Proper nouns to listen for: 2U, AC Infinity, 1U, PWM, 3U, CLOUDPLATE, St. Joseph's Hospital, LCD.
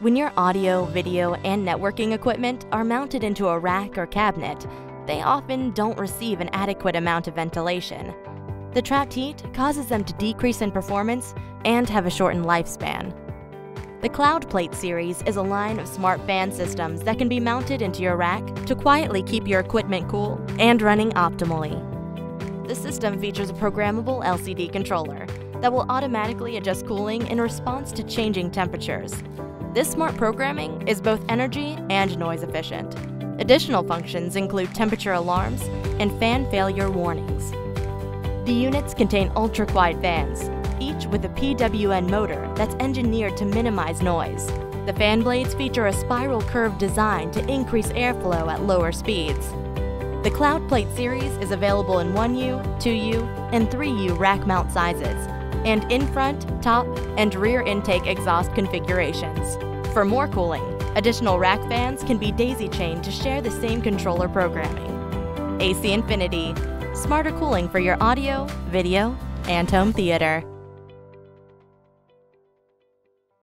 When your audio, video, and networking equipment are mounted into a rack or cabinet, they often don't receive an adequate amount of ventilation. The trapped heat causes them to decrease in performance and have a shortened lifespan. The CLOUDPLATE series is a line of smart fan systems that can be mounted into your rack to quietly keep your equipment cool and running optimally. The system features a programmable LCD controller that will automatically adjust cooling in response to changing temperatures. This smart programming is both energy and noise efficient. Additional functions include temperature alarms and fan failure warnings. The units contain ultra-quiet fans, each with a PWM motor that's engineered to minimize noise. The fan blades feature a spiral curve design to increase airflow at lower speeds. The CLOUDPLATE series is available in 1U, 2U, and 3U rack mount sizes, and in front, top, and rear intake exhaust configurations. For more cooling, additional rack fans can be daisy-chained to share the same controller programming. AC Infinity, smarter cooling for your audio, video, and home theater.